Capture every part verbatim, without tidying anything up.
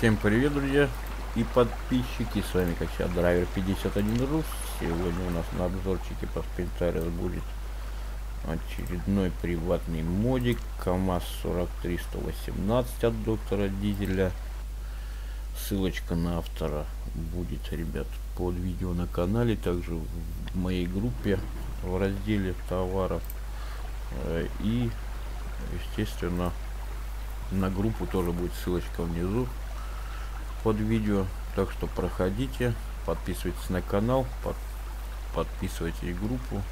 Всем привет, друзья и подписчики, с вами как всегда Драйвер пятьдесят один Рус. Сегодня у нас на обзорчике по Spintires будет очередной приватный модик Камаз четыре три один восемь от доктора Дизеля. Ссылочка на автора будет, ребят, под видео на канале, также в моей группе в разделе товаров и, естественно, на группу тоже будет ссылочка внизу под видео. Так что проходите, подписывайтесь на канал, под, подписывайте группу,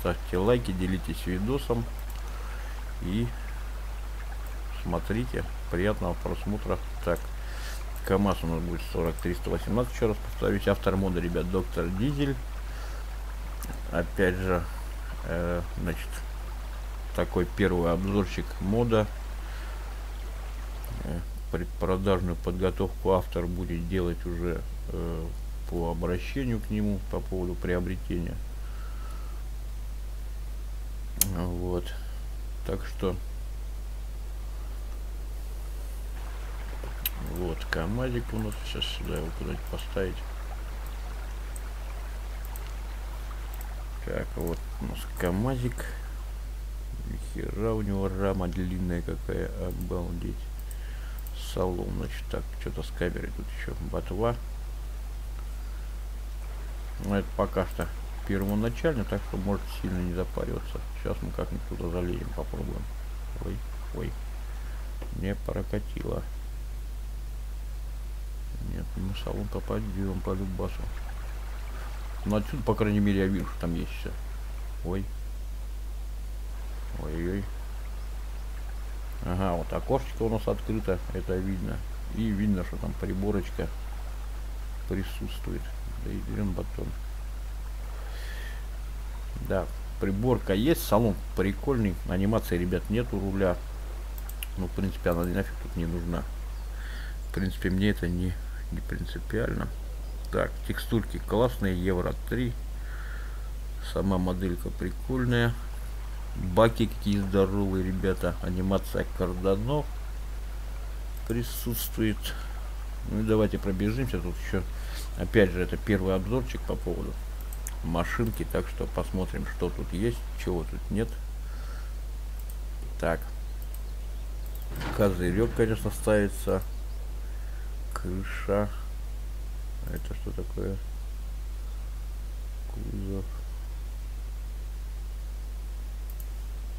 ставьте лайки, делитесь видосом и смотрите. Приятного просмотра. Так, КамАЗ у нас будет четыре три один восемь, еще раз повторюсь. Автор мода, ребят, доктор Дизель. Опять же, э, значит, такой первый обзорчик мода. Предпродажную подготовку автор будет делать уже э, по обращению к нему по поводу приобретения. Вот, так что вот камазик у нас, сейчас сюда его куда-нибудь поставить. Так, вот у нас камазик, нихера у него рама длинная какая, обалдеть. Салон, значит, так, что-то с камерой тут еще ботва. Но это пока что первоначально, так что может сильно не запариться. Сейчас мы как-нибудь туда залезем, попробуем. Ой, ой, не прокатило. Нет, мы в салон попадем по любасу. Но отсюда, по крайней мере, я вижу, что там есть все. Ой, ой-ой. Ага, вот окошечко у нас открыто, это видно. И видно, что там приборочка присутствует. Да и берем батон. Да, приборка есть, салон прикольный. Анимации, ребят, нету руля. Ну, в принципе, она нафиг тут не нужна. В принципе, мне это не, не принципиально. Так, текстурки классные, евро три. Сама моделька прикольная. Баки какие здоровые, ребята. Анимация карданов присутствует. Ну и давайте пробежимся. Тут еще, опять же, это первый обзорчик по поводу машинки. Так что посмотрим, что тут есть, чего тут нет. Так. Козырек, конечно, ставится. Крыша. Это что такое? Кузов.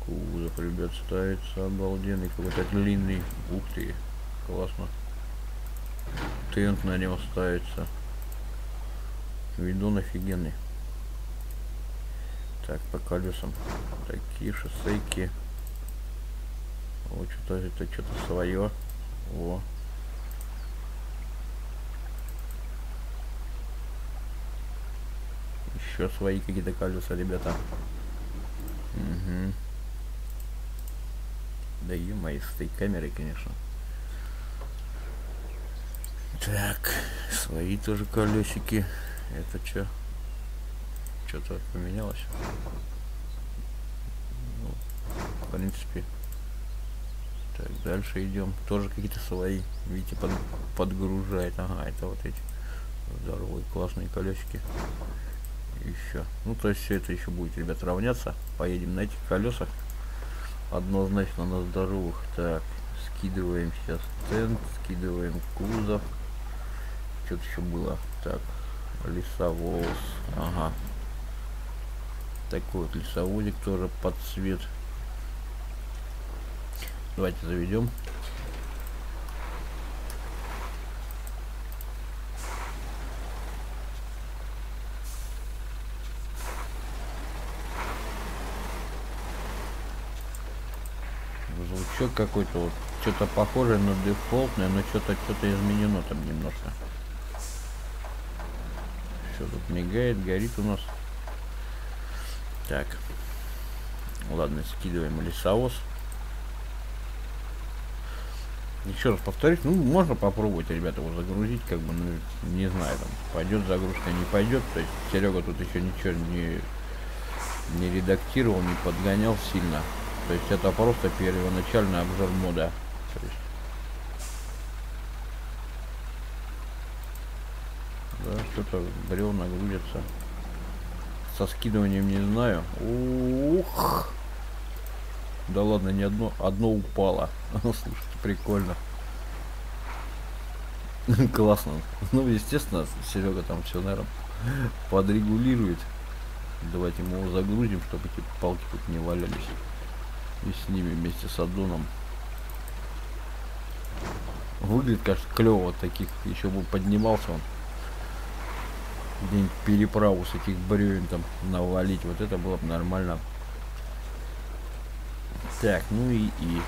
Кузов, ребят, ставится обалденный какой-то длинный. Ух ты, классно. Тент на него ставится. Видон офигенный. Так, по колесам такие шоссейки. Вот что-то это что-то свое. О. Еще свои какие-то колеса, ребята. Угу. Да е-мое, с этой камерой, конечно. Так, свои тоже колесики. Это что? Что-то поменялось? Ну, в принципе. Так, дальше идем. Тоже какие-то свои. Видите, под, подгружает. Ага, это вот эти здоровые классные колесики. Еще. Ну, то есть все это еще будет, ребят, равняться. Поедем на этих колесах. Однозначно на здоровых. Так, скидываем сейчас тент, скидываем кузов. Что-то еще было. Так, лесовоз. Ага. Такой вот лесовозик тоже под цвет. Давайте заведем. Звучок какой-то вот, что-то похожее на дефолтное, но что-то что-то изменено там немножко. Все тут мигает, горит у нас. Так, ладно, скидываем лесовоз. Еще раз повторюсь, ну можно попробовать, ребята, его загрузить, как бы, ну не знаю, там пойдет загрузка, не пойдет. То есть Серега тут еще ничего не не редактировал, не подгонял сильно. То есть это просто первоначальный обзор мода. что-то бревна грузится. Со скидыванием не знаю. Ух! Да ладно, не одно, одно упало. Ну, слушайте, прикольно. Классно. Ну, естественно, Серега там все, наверное, подрегулирует. Давайте мы его загрузим, чтобы эти палки тут не валялись. И с ними вместе с аддоном. Выглядит, конечно, клево. Таких еще бы поднимался он. Где-нибудь переправу с этих бревен там навалить. Вот это было бы нормально. Так, ну и, и.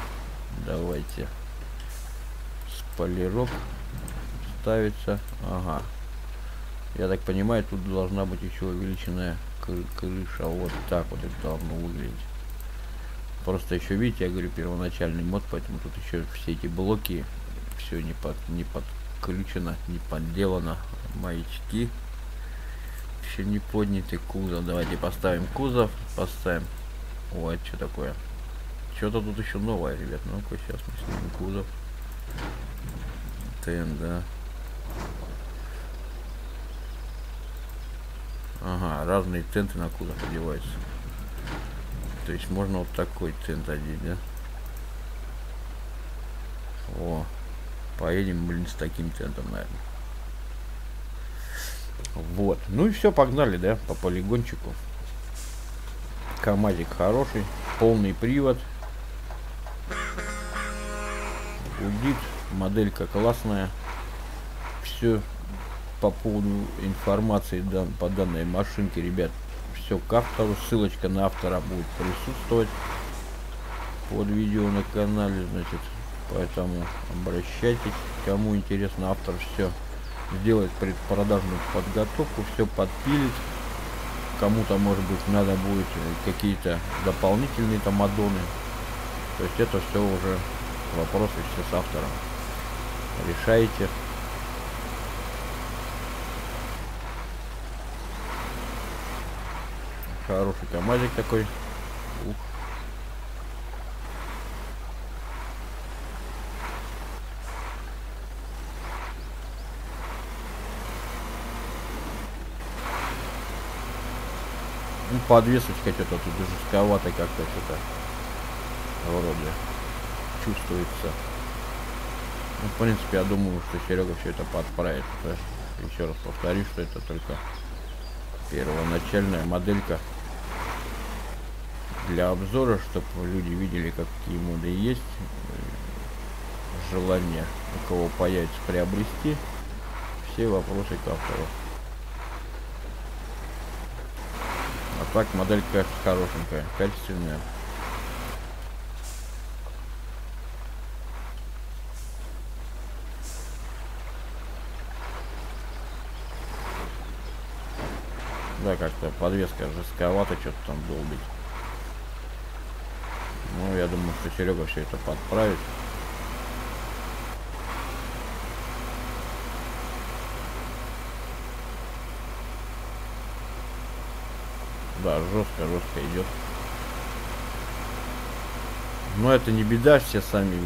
Давайте. Спойлерок ставится. Ага. Я так понимаю, тут должна быть еще увеличенная кры крыша. Вот так вот это должно выглядеть. Просто еще, видите, я говорю, первоначальный мод, поэтому тут еще все эти блоки. Все не, под, не подключено, не подделано. Маячки еще не подняты. Кузов. Давайте поставим кузов. Поставим. Ой, что такое? Что-то тут еще новое, ребят. Ну-ка, сейчас мы снимем кузов. ТН, да. Ага, разные тенты на кузов одеваются. То есть можно вот такой тент одеть, да? О, поедем, блин, с таким тентом, наверное. Вот. Ну и все, погнали, да, по полигончику. Камазик хороший, полный привод. Удит, моделька классная. Все по поводу информации дан, по данной машинке, ребят, все к автору. Ссылочка на автора будет присутствовать под видео на канале, значит. Поэтому обращайтесь, кому интересно, автор все сделает предпродажную подготовку, все подпилит. Кому-то, может быть, надо будет какие-то дополнительные там аддоны. То есть это все уже вопросы все с автором. Решайте. Хороший камазик такой. Ух. Ну, подвесочка что-то тут жестковато как-то, что-то вроде чувствуется. Ну, в принципе, я думаю, что Серега все это подправит. Это, еще раз повторюсь, что это только первоначальная моделька для обзора, чтобы люди видели, какие моды есть. Желание у кого появится приобрести, все вопросы к автору. А так моделька хорошенькая, качественная. Да, как-то подвеска жестковато, что-то там долбить. Ну, я думаю, что Серега все это подправит. Да, жестко, жестко идет. Но это не беда, все сами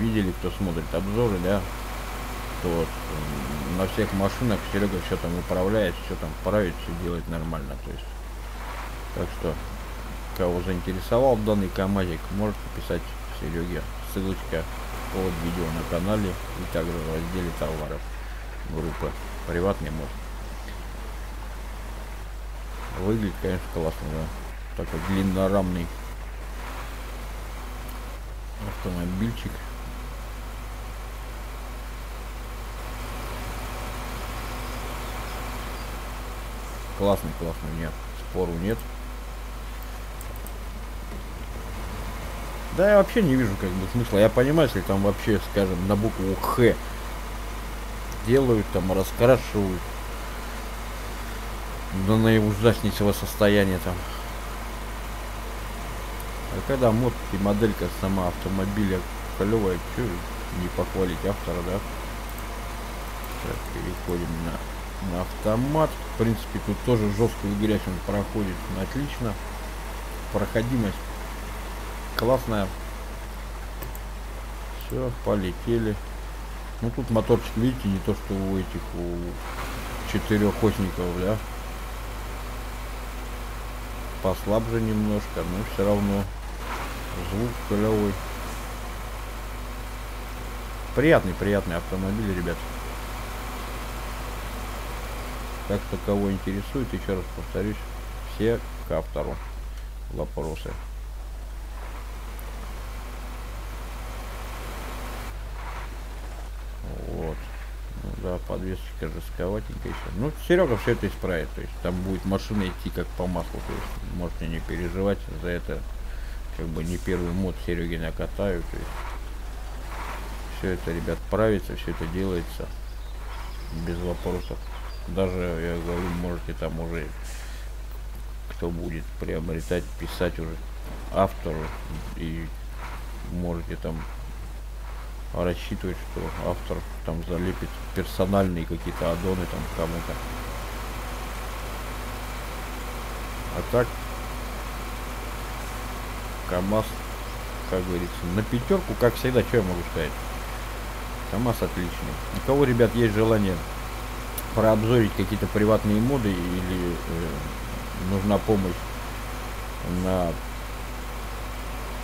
видели, кто смотрит обзоры, да. То вот на всех машинах Серега все там управляет, все там правит, все делает нормально. То есть, так что, кого заинтересовал данный камазик, может писать Сереге. Ссылочка под видео на канале и также в разделе товаров группы «Приватный мод». Выглядит, конечно, классно, да? Такой длиннорамный автомобильчик. Классный, классный, нет, спору нет. Да я вообще не вижу как бы смысла. Я понимаю, если там вообще, скажем, на букву Х делают, там раскрашивают до наивужаснейшего состояния там. А когда мод и моделька сама автомобиля клевая, чё не похвалить автора, да? Так, переходим на, на автомат. В принципе, тут тоже жесткую грязь он проходит отлично. Проходимость классная. Все, полетели. Ну тут моторчик, видите, не то что у этих у четыре охотников, да? Послабже немножко, но все равно звук клевый. Приятный, приятный автомобиль, ребят. Как-то кого интересует, еще раз повторюсь, все к автору вопросы. Вот. Ну, да, подвесочка жестковатенькая еще. Ну, Серега все это исправит. То есть там будет машина идти как по маслу. То есть можете не переживать за это. Как бы не первый мод Сереги накатаю. То есть все это, ребят, правится, все это делается без вопросов. Даже, я говорю, можете там уже, кто будет приобретать, писать уже автору, и можете там рассчитывать, что автор там залепит персональные какие-то аддоны там кому-то. А так КамАЗ, как говорится, на пятерку, как всегда. Что я могу сказать? КамАЗ отличный. У кого, ребят, есть желание прообзорить какие-то приватные моды или э, нужна помощь на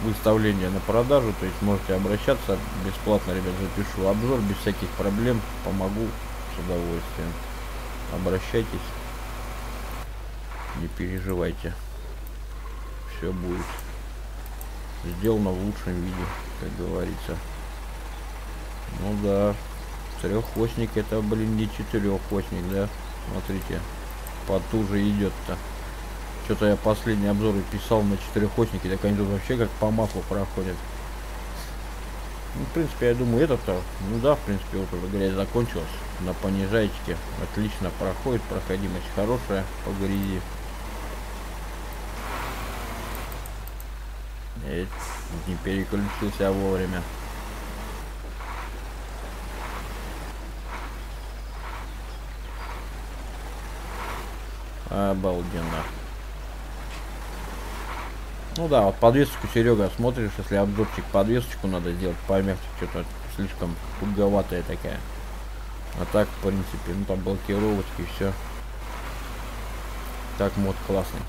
выставление на продажу, то есть можете обращаться бесплатно, ребят, запишу обзор без всяких проблем, помогу с удовольствием. Обращайтесь, не переживайте, все будет сделано в лучшем виде, как говорится. Ну да, треххвостник это, блин, не четыреххвостник, да? Смотрите, потуже идет-то. Что-то я последний обзор писал на четыреххвостнике, так они тут вообще как по маслу проходят. Ну, в принципе, я думаю, этот-то, ну да, в принципе, вот уже грязь закончилась. На понижайчике отлично проходит, проходимость хорошая по грязи. Эть, не переключился вовремя. Обалденно. Ну да, вот подвесочку, Серега, смотришь, если обзорчик, подвесочку надо сделать помягче, что-то слишком туговатая такая. А так, в принципе, ну там блокировочки, все. Так мод классный.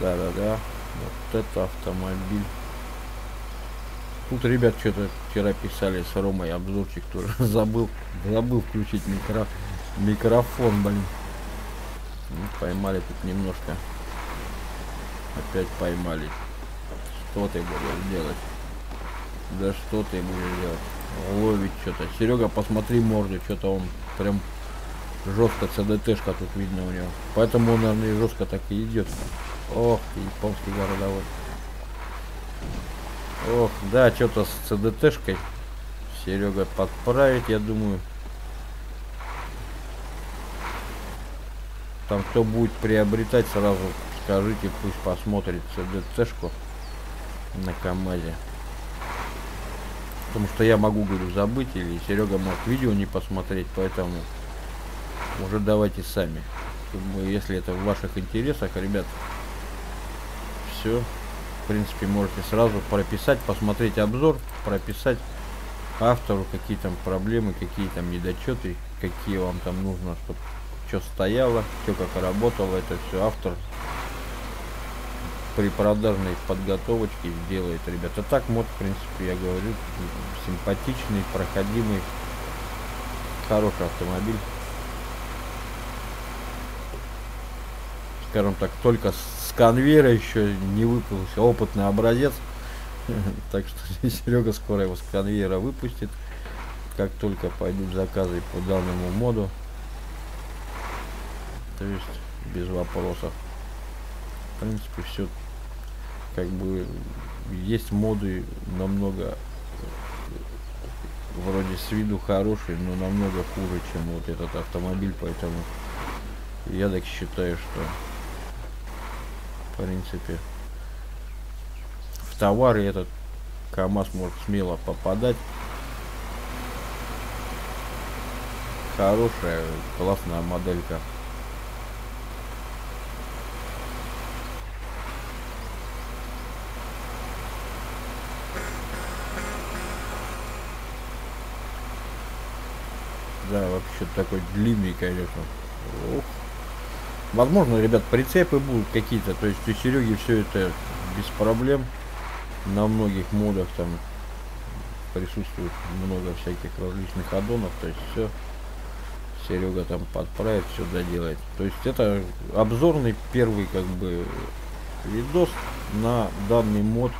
Да-да-да, вот это автомобиль. Тут, ребят, что-то вчера писали с Ромой обзорчик тоже. Забыл, забыл включить микро... микрофон, блин. Ну, поймали тут немножко. Опять поймали. Что ты будешь делать? Да что ты будешь делать? Ловить что-то. Серега, посмотри морду, что-то он прям жестко цэ дэ тэ-шка тут видно у него. Поэтому он, наверное, жестко так и идет. Ох, японский городовой. Ох, да, что-то с цэ дэ тэ-шкой Серега подправить, я думаю. Там кто будет приобретать, сразу скажите, пусть посмотрит цэ дэ тэ-шку на КамАЗе. Потому что я могу, говорю, забыть, или Серега может видео не посмотреть, поэтому уже давайте сами. Думаю, если это в ваших интересах, ребят, все. В принципе, можете сразу прописать, посмотреть обзор, прописать автору, какие там проблемы, какие там недочеты, какие вам там нужно, чтобы что стояло, все как работало. Это все автор при продажной подготовочке сделает, ребята. Так мод, в принципе, я говорю, симпатичный, проходимый, хороший автомобиль. Скажем так, только с конвейера еще не выпустился опытный образец. Так что Серега скоро его с конвейера выпустит, как только пойдут заказы по данному моду. То есть без вопросов. В принципе, все как бы есть моды намного вроде с виду хорошие, но намного хуже, чем вот этот автомобиль. Поэтому я так считаю, что в принципе в товары этот КамАЗ может смело попадать. Хорошая, классная моделька. да, вообще такой длинный, конечно. Ох. Возможно, ребят, прицепы будут какие-то, то есть у Сереги все это без проблем. На многих модах там присутствует много всяких различных аддонов, то есть все Серега там подправит, все доделает. То есть это обзорный первый как бы видос на данный мод,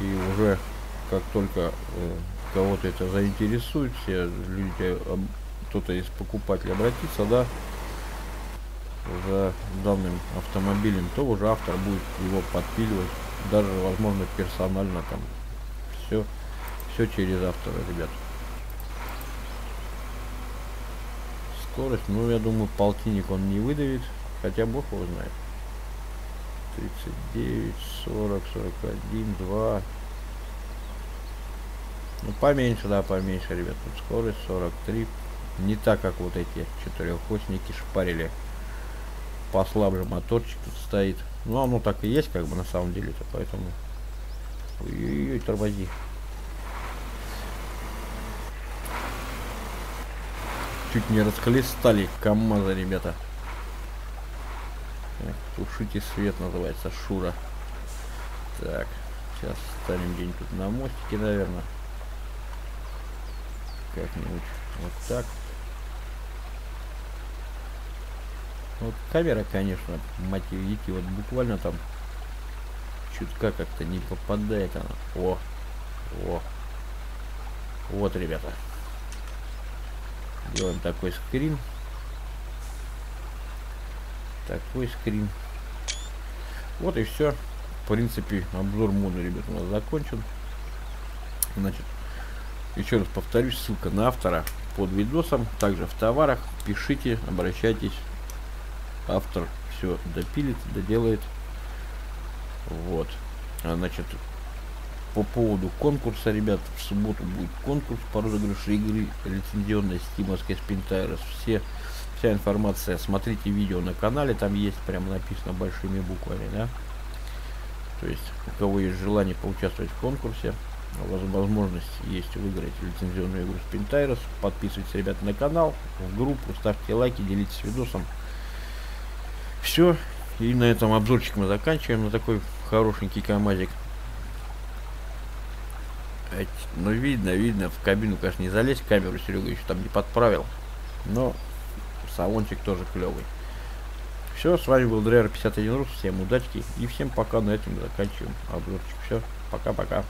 и уже как только э, кого-то это заинтересует, все люди, кто-то из покупателей обратится, да, за данным автомобилем, то уже автор будет его подпиливать, даже возможно персонально там, все все через автора, ребят. Скорость, ну я думаю, полтинник он не выдавит, хотя бог его знает. Тридцать девять сорок сорок один два, ну поменьше, да, поменьше, ребят. Тут скорость сорок три, не так как вот эти четырехосники шпарили, послабже моторчик тут стоит. Ну оно так и есть как бы на самом деле то поэтому. Ой-ой-ой, тормози. Чуть не расхлестали КамАЗа, ребята. Так, тушите свет называется, Шура. Так, сейчас станем где-нибудь тут на мостике, наверное. Как-нибудь вот так. Вот камера, конечно, мать ее, вот буквально там чутка как-то не попадает она. О, о, вот, ребята. Делаем такой скрин. Такой скрин. Вот и все. В принципе, обзор моды, ребят, у нас закончен. Значит, еще раз повторюсь, ссылка на автора под видосом. Также в товарах. Пишите, обращайтесь. Автор все допилит, доделает. Вот. А, значит, по поводу конкурса, ребят, в субботу будет конкурс по розыгрышу игры лицензионной стимовской Spintires. Все, вся информация, смотрите видео на канале, там есть прямо написано большими буквами, да. То есть у кого есть желание поучаствовать в конкурсе, у вас возможность есть выиграть лицензионную игру Spintires. Подписывайтесь, ребят, на канал, в группу, ставьте лайки, делитесь видосом. Все, и на этом обзорчик мы заканчиваем, на такой хорошенький КамАЗик. Ну видно, видно, в кабину, конечно, не залезть, камеру Серега еще там не подправил, но салончик тоже клевый. Все, с вами был Драйвер пятьдесят один рус, всем удачки и всем пока, на этом заканчиваем обзорчик. Все, пока-пока.